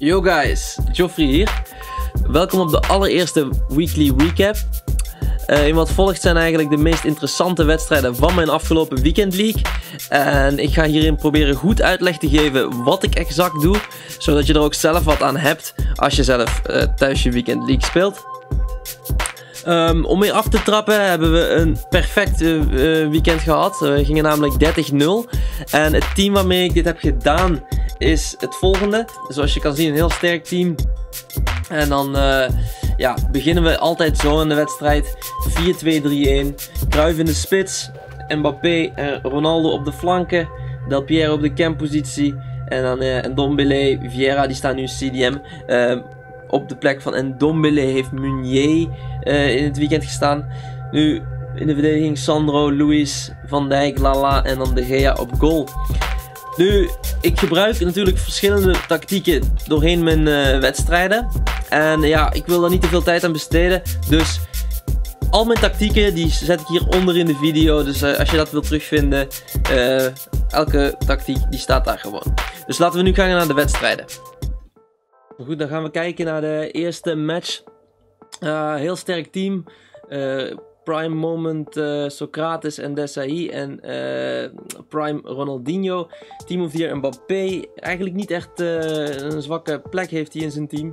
Yo guys, Geoffrey hier. Welkom op de allereerste weekly recap. In wat volgt zijn eigenlijk de meest interessante wedstrijden van mijn afgelopen weekend league. En ik ga hierin proberen goed uitleg te geven wat ik exact doe, zodat je er ook zelf wat aan hebt als je zelf thuis je weekend league speelt. Om mee af te trappen hebben we een perfect weekend gehad. We gingen namelijk 30-0. En het team waarmee ik dit heb gedaan is het volgende. Zoals je kan zien, een heel sterk team. En dan beginnen we altijd zo in de wedstrijd. 4-2-3-1. Cruyff in de spits. Mbappé en Ronaldo op de flanken. Del Piero op de camppositie. En dan Ndombele, Vieira, die staan nu CDM. Op de plek van Ndombele heeft Meunier in het weekend gestaan. Nu in de verdediging Sandro, Luis, Van Dijk, Lala en dan De Gea op goal. Nu, ik gebruik natuurlijk verschillende tactieken doorheen mijn wedstrijden. En ja, ik wil daar niet te veel tijd aan besteden. Dus al mijn tactieken die zet ik hieronder in de video. Dus als je dat wilt terugvinden, elke tactiek die staat daar gewoon. Dus laten we nu gaan naar de wedstrijden. Goed, dan gaan we kijken naar de eerste match. Heel sterk team. Prime moment Sokratis en Dessaï en Prime Ronaldinho. Team of the Year Mbappé. Eigenlijk niet echt een zwakke plek heeft hij in zijn team.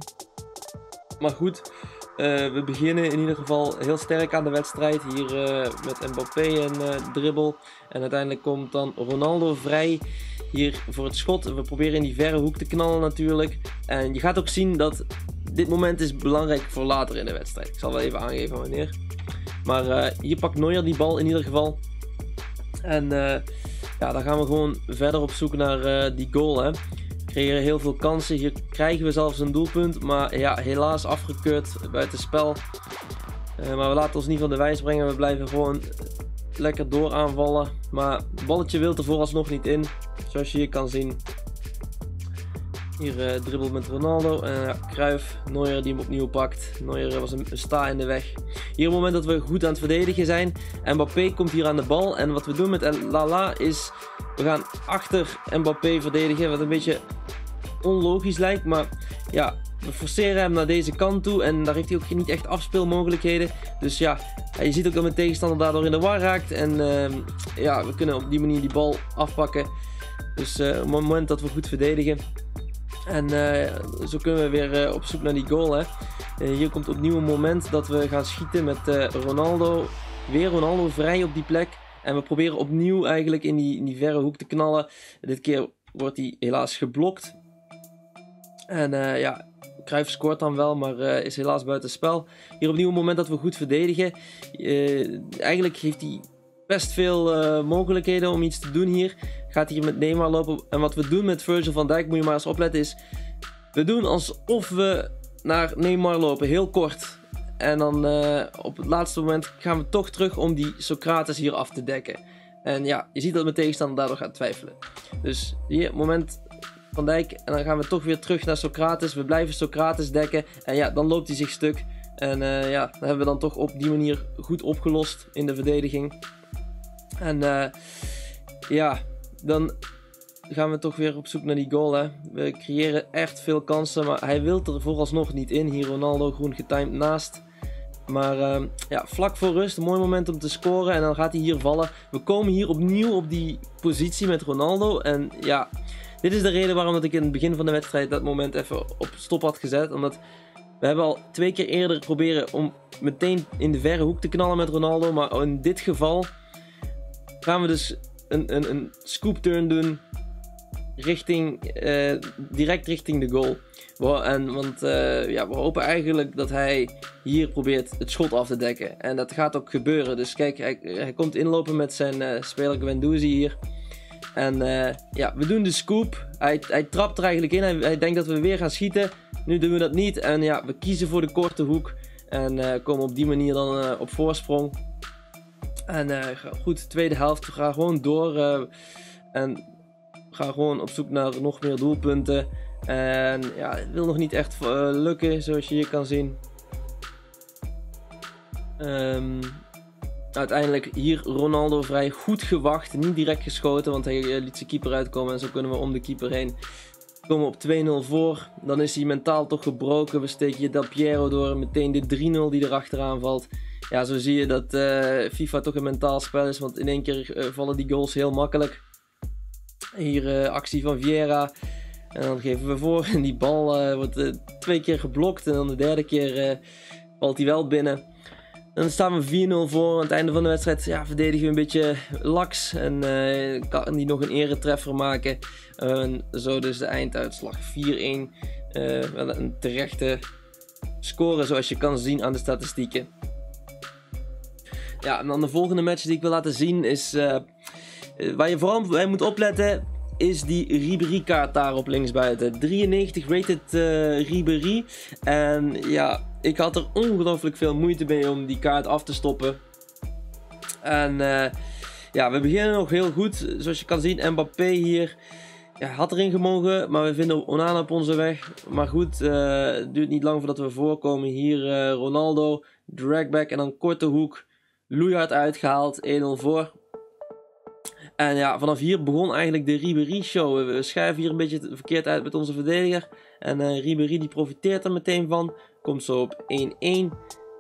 Maar goed, we beginnen in ieder geval heel sterk aan de wedstrijd. Hier met Mbappé en dribbel. En uiteindelijk komt dan Ronaldo vrij. Hier voor het schot. We proberen in die verre hoek te knallen natuurlijk. En je gaat ook zien dat dit moment is belangrijk voor later in de wedstrijd. Ik zal wel even aangeven wanneer. Maar hier pakt Neuer die bal in ieder geval. En dan gaan we gewoon verder op zoek naar die goal. Hè. We creëren heel veel kansen. Hier krijgen we zelfs een doelpunt. Maar ja, helaas afgekeurd buitenspel. Maar we laten ons niet van de wijs brengen. We blijven gewoon lekker door aanvallen. Maar het balletje wil er vooralsnog niet in. Zoals je hier kan zien. Hier dribbelt met Ronaldo. Cruyff, Neuer die hem opnieuw pakt. Neuer was een sta in de weg. Hier op het moment dat we goed aan het verdedigen zijn. Mbappé komt hier aan de bal. En wat we doen met Lala is... We gaan achter Mbappé verdedigen. Wat een beetje onlogisch lijkt. Maar ja, we forceren hem naar deze kant toe. En daar heeft hij ook niet echt afspeelmogelijkheden. Dus ja, je ziet ook dat mijn tegenstander daardoor in de war raakt. En we kunnen op die manier die bal afpakken. Dus op het moment dat we goed verdedigen. En zo kunnen we weer op zoek naar die goal. Hè. Hier komt opnieuw een moment dat we gaan schieten met Ronaldo. Weer Ronaldo vrij op die plek. En we proberen opnieuw eigenlijk in die verre hoek te knallen. Dit keer wordt hij helaas geblokt. En Cruyff scoort dan wel, maar is helaas buitenspel. Hier opnieuw een moment dat we goed verdedigen. Eigenlijk heeft hij best veel mogelijkheden om iets te doen hier. Gaat hier met Neymar lopen. En wat we doen met Virgil van Dijk, moet je maar eens opletten, is... We doen alsof we naar Neymar lopen, heel kort. En dan op het laatste moment gaan we toch terug om die Sokratis hier af te dekken. En ja, je ziet dat mijn tegenstander daardoor gaat twijfelen. Dus hier, moment van Dijk. En dan gaan we toch weer terug naar Sokratis. We blijven Sokratis dekken. En ja, dan loopt hij zich stuk. En dat hebben we dan toch op die manier goed opgelost in de verdediging. En dan gaan we toch weer op zoek naar die goal. Hè. We creëren echt veel kansen, maar hij wil er vooralsnog niet in. Hier Ronaldo groen getimed naast. Maar vlak voor rust, een mooi moment om te scoren. En dan gaat hij hier vallen. We komen hier opnieuw op die positie met Ronaldo. En ja, dit is de reden waarom dat ik in het begin van de wedstrijd dat moment even op stop had gezet. Omdat we hebben al twee keer eerder proberen om meteen in de verre hoek te knallen met Ronaldo. Maar in dit geval gaan we dus een scoop turn doen direct richting de goal. We hopen eigenlijk dat hij hier probeert het schot af te dekken. En dat gaat ook gebeuren. Dus kijk, hij komt inlopen met zijn speler Guendouzi hier. En we doen de scoop. Hij trapt er eigenlijk in. Hij denkt dat we weer gaan schieten. Nu doen we dat niet. En ja, we kiezen voor de korte hoek. En komen op die manier dan op voorsprong. En goed, tweede helft. We gaan gewoon door. En we gaan gewoon op zoek naar nog meer doelpunten. En ja, het wil nog niet echt lukken, zoals je hier kan zien. Uiteindelijk hier Ronaldo vrij. Goed gewacht, niet direct geschoten, want hij liet zijn keeper uitkomen. En zo kunnen we om de keeper heen We komen op 2-0 voor. Dan is hij mentaal toch gebroken. We steken hier Del Piero door. Meteen de 3-0 die erachteraan valt. Ja, zo zie je dat FIFA toch een mentaal spel is. Want in één keer vallen die goals heel makkelijk. Hier actie van Vieira. En dan geven we voor. En die bal wordt 2 keer geblokt. En dan de 3e keer valt hij wel binnen. Dan staan we 4-0 voor. Aan het einde van de wedstrijd ja, verdedigen we een beetje laks. En kan die nog een eretreffer maken. Zo dus de einduitslag 4-1. Wel een terechte score zoals je kan zien aan de statistieken. Ja, en dan de volgende match die ik wil laten zien is... waar je vooral bij moet opletten... is die Ribéry kaart daar op linksbuiten. 93 rated Ribéry. En ja, ik had er ongelooflijk veel moeite mee om die kaart af te stoppen. En ja, we beginnen nog heel goed. Zoals je kan zien, Mbappé hier ja, had erin gemogen. Maar we vinden Onana op onze weg. Maar goed, het duurt niet lang voordat we voorkomen. Hier Ronaldo, dragback en dan korte hoek. Loeihard uitgehaald, 1-0 voor. En ja, vanaf hier begon eigenlijk de Ribéry show. We schuiven hier een beetje verkeerd uit met onze verdediger. En Ribéry die profiteert er meteen van. Komt zo op 1-1.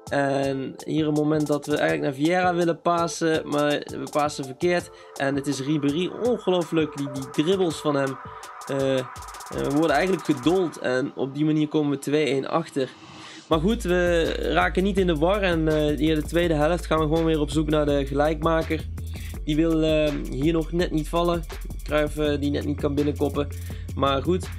En hier een moment dat we eigenlijk naar Vieira willen passen. Maar we passen verkeerd. En het is Ribéry. Ongelooflijk die dribbles van hem. We worden eigenlijk gedold. En op die manier komen we 2-1 achter. Maar goed, we raken niet in de war. En hier de tweede helft gaan we gewoon weer op zoek naar de gelijkmaker. Die wil hier nog net niet vallen. Cruyff die net niet kan binnenkoppen. Maar goed,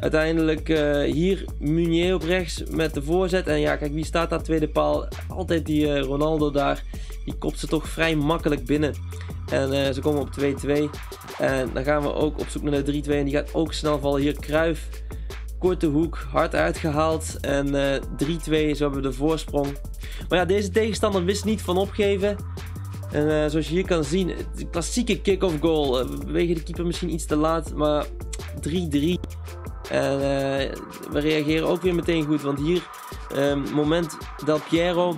uiteindelijk hier Meunier op rechts met de voorzet. En ja, kijk wie staat daar tweede paal. Altijd die Ronaldo daar. Die kopt ze toch vrij makkelijk binnen. En ze komen op 2-2. En dan gaan we ook op zoek naar de 3-2. En die gaat ook snel vallen. Hier Cruyff. Korte hoek, hard uitgehaald. En 3-2, zo hebben we de voorsprong. Maar ja, deze tegenstander wist niet van opgeven. En zoals je hier kan zien, de klassieke kick-off goal. We bewegen de keeper misschien iets te laat, maar 3-3. En we reageren ook weer meteen goed, want hier moment Del Piero.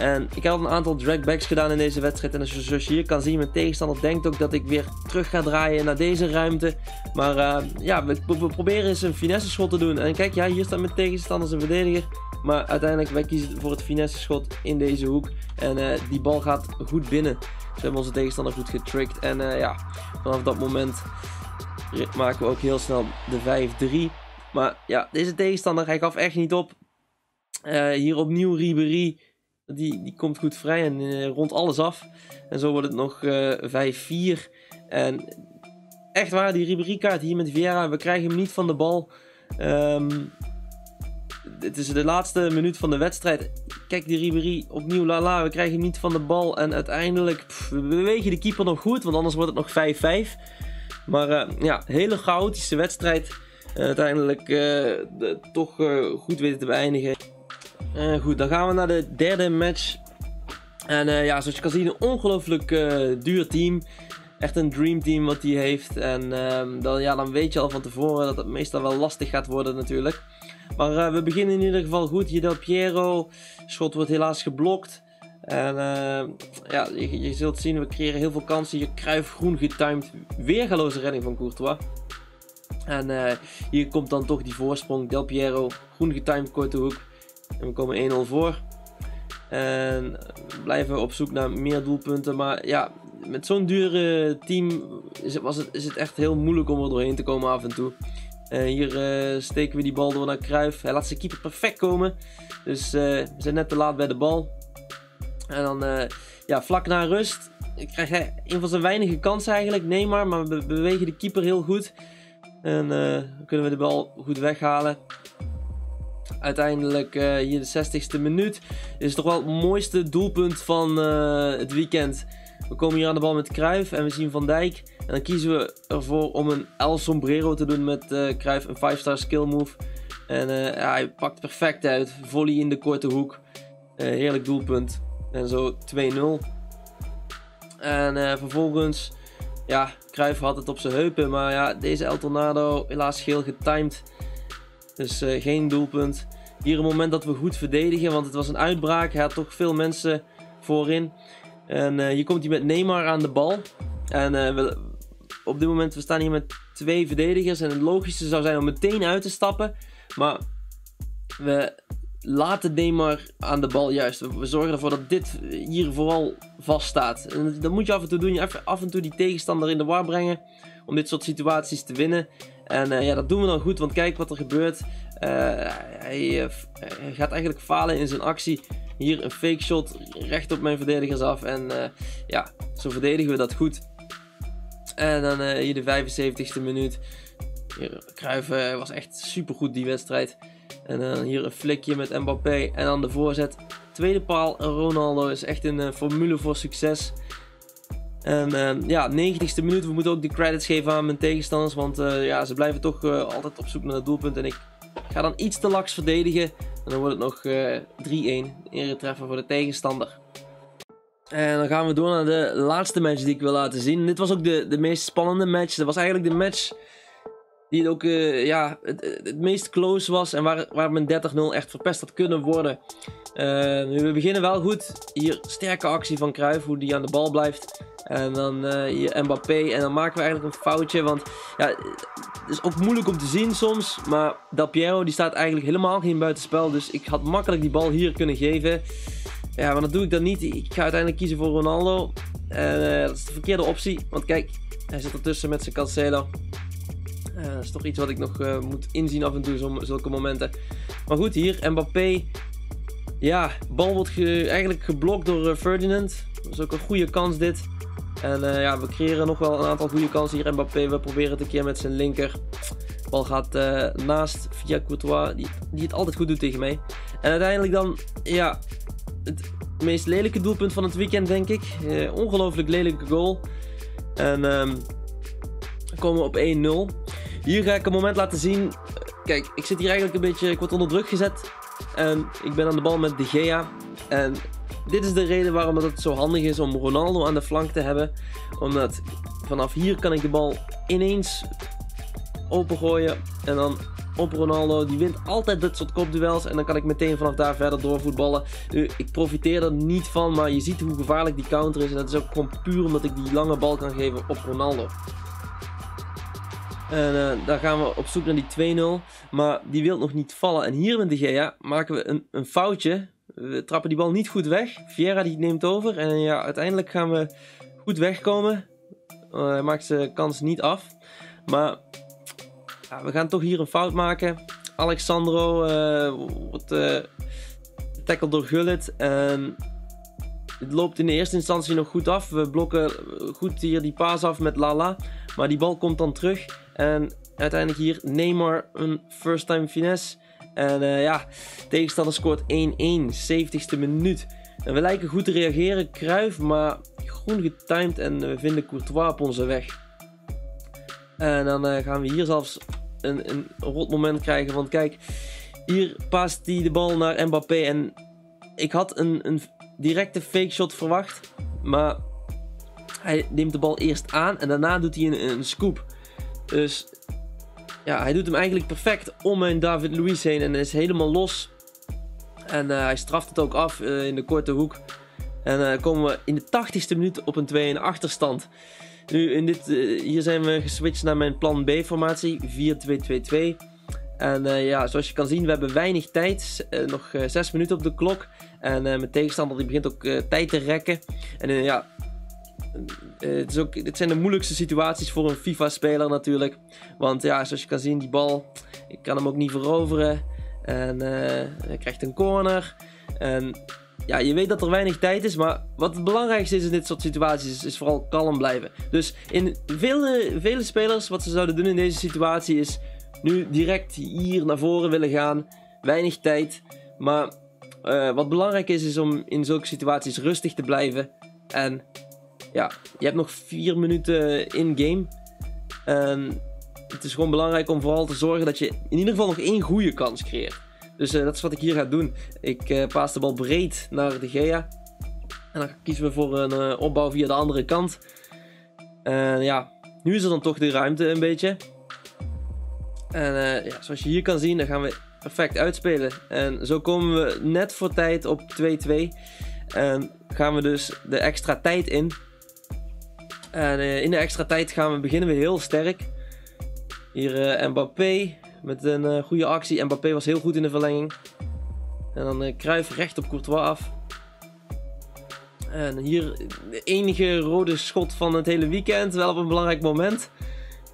En ik had een aantal dragbacks gedaan in deze wedstrijd. En zoals je hier kan zien, mijn tegenstander denkt ook dat ik weer terug ga draaien naar deze ruimte. Maar ja, we proberen eens een finesse schot te doen. En kijk, ja, hier staat mijn tegenstander zijn verdediger. Maar uiteindelijk, wij kiezen voor het finesse schot in deze hoek. En die bal gaat goed binnen. Ze hebben onze tegenstander goed getricked. En ja, vanaf dat moment maken we ook heel snel de 5-3. Maar ja, deze tegenstander, hij gaf echt niet op. Hier opnieuw Ribéry. Die komt goed vrij en rond alles af. En zo wordt het nog 5-4. En echt waar, die Ribéry kaart hier met Vieira. We krijgen hem niet van de bal. Het is de laatste minuut van de wedstrijd. Kijk die Ribéry opnieuw Lala. We krijgen hem niet van de bal. En uiteindelijk we bewegen de keeper nog goed. Want anders wordt het nog 5-5. Maar ja, hele chaotische wedstrijd. Uiteindelijk toch goed weten te beëindigen. Goed, dan gaan we naar de 3e match. En ja, zoals je kan zien, een ongelooflijk duur team. Echt een dreamteam wat hij heeft. En dan weet je al van tevoren dat het meestal wel lastig gaat worden natuurlijk. Maar we beginnen in ieder geval goed. Hier Del Piero. Schot wordt helaas geblokt. En ja, je zult zien, we creëren heel veel kansen. Hier Cruyff groen getimed. Weergaloze redding van Courtois. En hier komt dan toch die voorsprong. Del Piero, groen getimed, korte hoek. En we komen 1-0 voor. En blijven op zoek naar meer doelpunten. Maar ja, met zo'n dure team is het echt heel moeilijk om er doorheen te komen af en toe. Hier steken we die bal door naar Cruyff. Hij laat zijn keeper perfect komen. Dus we zijn net te laat bij de bal. En dan ja, vlak na rust krijgt hij een van zijn weinige kansen eigenlijk. Neymar, maar we bewegen de keeper heel goed. En kunnen we de bal goed weghalen. Uiteindelijk hier de 60ste minuut. Dit is toch wel het mooiste doelpunt van het weekend. We komen hier aan de bal met Cruyff en we zien Van Dijk. En dan kiezen we ervoor om een El Sombrero te doen met Cruyff, een 5-star skill move. En ja, hij pakt perfect uit. Volley in de korte hoek. Heerlijk doelpunt. En zo 2-0. En vervolgens, ja, Cruyff had het op zijn heupen. Maar ja, deze El Tornado helaas geel getimed. Dus geen doelpunt. Hier een moment dat we goed verdedigen, want het was een uitbraak. Hij had toch veel mensen voorin. En hier komt hij met Neymar aan de bal. En op dit moment, we staan hier met 2 verdedigers. En het logischste zou zijn om meteen uit te stappen. Maar we laten Neymar aan de bal juist. We zorgen ervoor dat dit hier vooral vaststaat. En dat moet je af en toe doen. Je af en toe die tegenstander in de war brengen. Om dit soort situaties te winnen. En ja, dat doen we dan goed. Want kijk wat er gebeurt. Hij gaat eigenlijk falen in zijn actie. Hier een fake shot recht op mijn verdedigers af. En ja, zo verdedigen we dat goed. En dan hier de 75e minuut. Cruyff was echt supergoed die wedstrijd. En dan hier een flikje met Mbappé. En dan de voorzet. Tweede paal. Ronaldo is echt een formule voor succes. En ja, 90e minuut. We moeten ook de credits geven aan mijn tegenstanders. Want ja, ze blijven toch altijd op zoek naar het doelpunt. En ik ga dan iets te laks verdedigen. En dan wordt het nog 3-1. Eretreffer voor de tegenstander. En dan gaan we door naar de laatste match die ik wil laten zien. Dit was ook de meest spannende match. Dat was eigenlijk de match die ook ja, het meest close was. En waar mijn 30-0 echt verpest had kunnen worden. We beginnen wel goed. Hier sterke actie van Cruyff. Hoe die aan de bal blijft. En dan hier Mbappé. En dan maken we eigenlijk een foutje. Want ja, het is ook moeilijk om te zien soms. Maar Del Piero die staat eigenlijk helemaal geen buitenspel. Dus ik had makkelijk die bal hier kunnen geven. Ja, maar dat doe ik dan niet. Ik ga uiteindelijk kiezen voor Ronaldo. En dat is de verkeerde optie. Want kijk, hij zit ertussen met zijn Cancelo. Dat is toch iets wat ik nog moet inzien af en toe, zulke momenten. Maar goed, hier Mbappé. Ja, bal wordt eigenlijk geblokt door Ferdinand. Dat is ook een goede kans dit. En ja, we creëren nog wel een aantal goede kansen hier. Mbappé, we proberen het een keer met zijn linker. De bal gaat naast via Courtois, die het altijd goed doet tegen mij. En uiteindelijk dan, ja, het meest lelijke doelpunt van het weekend, denk ik. Ongelooflijk lelijke goal. En dan komen we op 1-0. Hier ga ik een moment laten zien. Kijk, ik zit hier eigenlijk een beetje, ik word onder druk gezet. En ik ben aan de bal met De Gea. En dit is de reden waarom het zo handig is om Ronaldo aan de flank te hebben. Omdat vanaf hier kan ik de bal ineens opengooien. En dan op Ronaldo. Die wint altijd dit soort kopduels. En dan kan ik meteen vanaf daar verder doorvoetballen. Nu, ik profiteer er niet van. Maar je ziet hoe gevaarlijk die counter is. En dat is ook gewoon puur omdat ik die lange bal kan geven op Ronaldo. En daar gaan we op zoek naar die 2-0. Maar die wil nog niet vallen. En hier met De Gea maken we een foutje. We trappen die bal niet goed weg. Vieira die neemt over. En ja, uiteindelijk gaan we goed wegkomen. Hij maakt zijn kans niet af. Maar ja, we gaan toch hier een fout maken. Alexandro wordt getackled door Gullit. En het loopt in de eerste instantie nog goed af. We blokken goed hier die paas af met Lala. Maar die bal komt dan terug. En uiteindelijk hier Neymar een first time finesse. En ja, tegenstander scoort 1-1. 70e minuut. En we lijken goed te reageren. Cruyff, maar groen getimed. En we vinden Courtois op onze weg. En dan gaan we hier zelfs een rot moment krijgen. Want kijk, hier past hij de bal naar Mbappé. En ik had een directe fake shot verwacht. Maar hij neemt de bal eerst aan en daarna doet hij een scoop. Dus ja, hij doet hem eigenlijk perfect om mijn David Luiz heen en is helemaal los. En hij straft het ook af in de korte hoek. En dan komen we in de 80e minuut op een 2-1 achterstand. Nu, hier zijn we geswitcht naar mijn plan B-formatie, 4-2-2-2. En ja, zoals je kan zien, we hebben weinig tijd. Nog 6 minuten op de klok. En mijn tegenstander die begint ook tijd te rekken. En ja, dit zijn de moeilijkste situaties voor een FIFA-speler natuurlijk. Want ja, zoals je kan zien, die bal, ik kan hem ook niet veroveren. En hij krijgt een corner. En ja, je weet dat er weinig tijd is. Maar wat het belangrijkste is in dit soort situaties, is vooral kalm blijven. Dus in vele spelers, wat ze zouden doen in deze situatie is nu direct hier naar voren willen gaan. Weinig tijd. Maar wat belangrijk is om in zulke situaties rustig te blijven. En ja, je hebt nog 4 minuten in-game. En het is gewoon belangrijk om vooral te zorgen dat je in ieder geval nog 1 goede kans creëert. Dus dat is wat ik hier ga doen. Ik paas de bal breed naar De Gea. En dan kiezen we voor een opbouw via de andere kant. En ja, nu is er dan toch de ruimte een beetje. En ja, zoals je hier kan zien, dan gaan we perfect uitspelen. En zo komen we net voor tijd op 2-2. En gaan we dus de extra tijd in. En in de extra tijd gaan we beginnen weer heel sterk. Hier Mbappé met een goede actie. Mbappé was heel goed in de verlenging. En dan Cruyff recht op Courtois af. En hier de enige rode schot van het hele weekend. Wel op een belangrijk moment.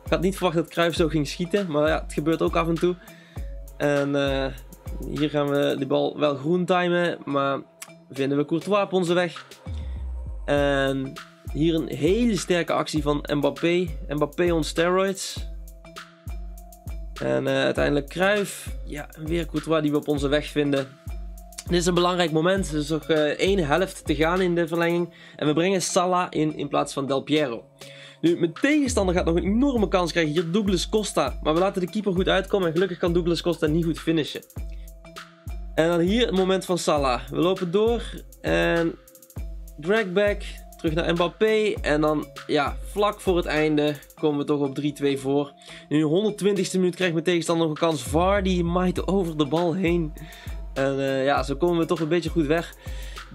Ik had niet verwacht dat Cruyff zo ging schieten. Maar ja, het gebeurt ook af en toe. En hier gaan we de bal wel groen timen. Maar vinden we Courtois op onze weg. En hier een hele sterke actie van Mbappé. Mbappé on steroids. En uiteindelijk Cruyff. Ja, weer Courtois die we op onze weg vinden. Dit is een belangrijk moment. Er is nog één helft te gaan in de verlenging. En we brengen Salah in plaats van Del Piero. Nu, mijn tegenstander gaat nog een enorme kans krijgen. Hier Douglas Costa. Maar we laten de keeper goed uitkomen. En gelukkig kan Douglas Costa niet goed finishen. En dan hier het moment van Salah. We lopen door. En dragback. Terug naar Mbappé. En dan, ja, vlak voor het einde komen we toch op 3-2 voor. Nu, in de 120ste minuut krijgt mijn tegenstander nog een kans. Vardy maait over de bal heen. En ja, zo komen we toch een beetje goed weg.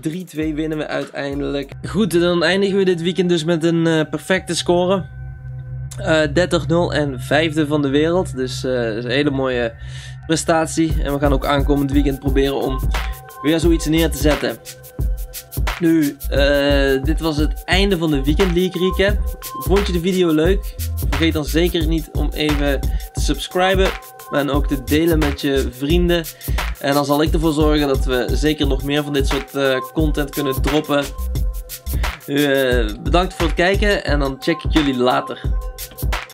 3-2 winnen we uiteindelijk. Goed, dan eindigen we dit weekend dus met een perfecte score. 30-0 en 5e van de wereld. Dus dat is een hele mooie prestatie. En we gaan ook aankomend weekend proberen om weer zoiets neer te zetten. Nu, dit was het einde van de Weekend League recap. Vond je de video leuk? Vergeet dan zeker niet om even te subscriben. En ook te delen met je vrienden. En dan zal ik ervoor zorgen dat we zeker nog meer van dit soort content kunnen droppen. Bedankt voor het kijken en dan check ik jullie later.